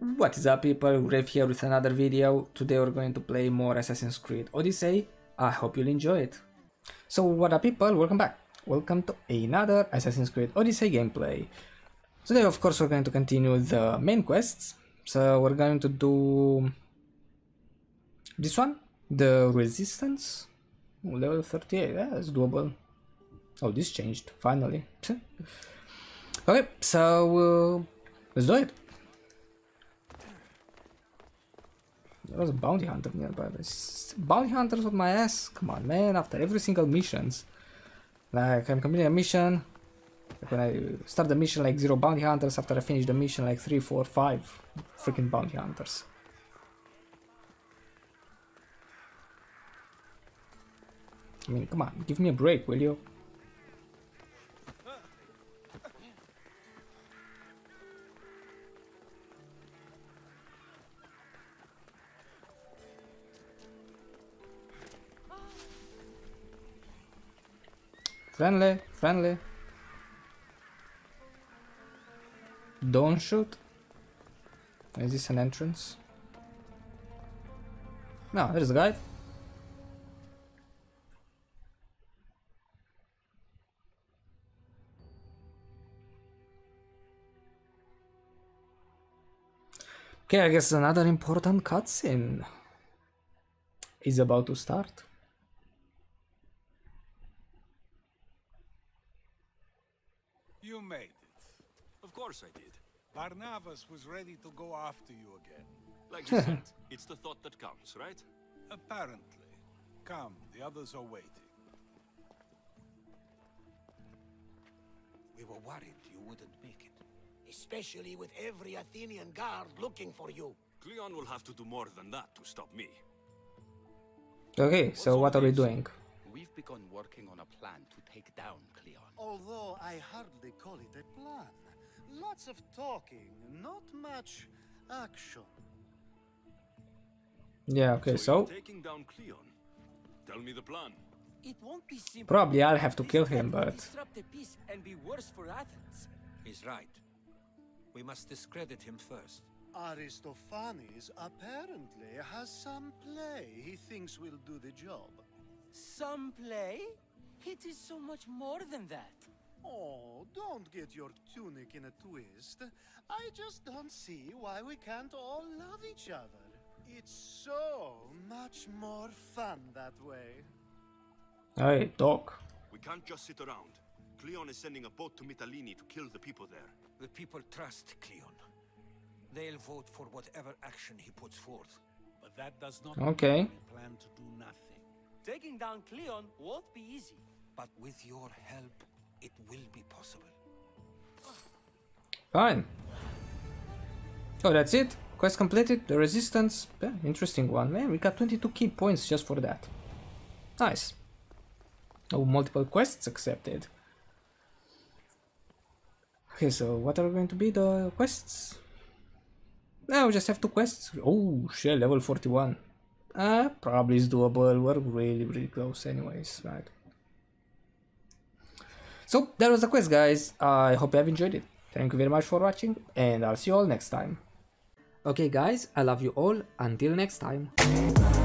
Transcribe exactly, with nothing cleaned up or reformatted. What is up, people? Rave here with another video. Today we're going to play more Assassin's Creed Odyssey. I hope you'll enjoy it. So what up, people? Welcome back. Welcome to another Assassin's Creed Odyssey gameplay. Today, of course, we're going to continue the main quests. So we're going to do this one, The Resistance, level thirty-eight. Yeah, that's doable. Oh, this changed finally. Okay, so uh, let's do it. There was a bounty hunter nearby. Bounty hunters with my ass? Come on, man, after every single missions. Like, I'm completing a mission, like when I start the mission, like zero bounty hunters. After I finish the mission, like three, four, five freaking bounty hunters. I mean, come on, give me a break, will you? Friendly, friendly. Don't shoot. Is this an entrance? No, there's a guy. Okay, I guess another important cutscene is about to start. You made it. Of course I did. Barnabas was ready to go after you again. Like you said, it's the thought that counts, right? Apparently. Come, the others are waiting. We were worried you wouldn't make it. Especially with every Athenian guard looking for you. Cleon will have to do more than that to stop me. Okay, so what are we doing? We've begun working on a plan to take down Cleon. Although I hardly call it a plan. Lots of talking, not much action. Yeah, okay, so, so taking down Cleon. Tell me the plan. It won't be simple. Probably I'll have to kill him, but disrupt the peace and be worse for Athens. He's right. We must discredit him first. Aristophanes apparently has some play he thinks will do the job. Some play? It is so much more than that. Oh, don't get your tunic in a twist. I just don't see why we can't all love each other. It's so much more fun that way. Hey, Doc. We can't just sit around. Cleon is sending a boat to Mitalini to kill the people there. The people trust Cleon. They'll vote for whatever action he puts forth. But that does not okay. mean we plan to do nothing. Taking down Cleon won't be easy. But with your help, it will be possible. Fine. Oh, that's it. Quest completed. The Resistance. Yeah, interesting one. Man, we got twenty-two key points just for that. Nice. Oh, multiple quests accepted. Okay, so what are going to be the quests? Now we just have two quests. Oh, shell level forty-one. Uh, probably is doable. We're really, really close anyways, right? So, that was the quest, guys. I hope you have enjoyed it. Thank you very much for watching, and I'll see you all next time. Okay, guys, I love you all. Until next time.